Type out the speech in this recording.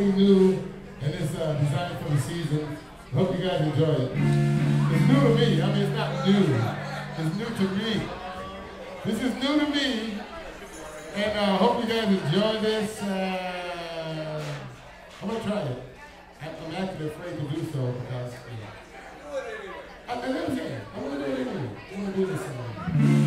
something new, and it's designed for the season. I hope you guys enjoy it. It's new to me. I mean, it's not new. It's new to me. This is new to me, and I hope you guys enjoy this. I'm going to try it. I'm actually afraid to do so because... I'm going to do it anyway. I'm going to do this song.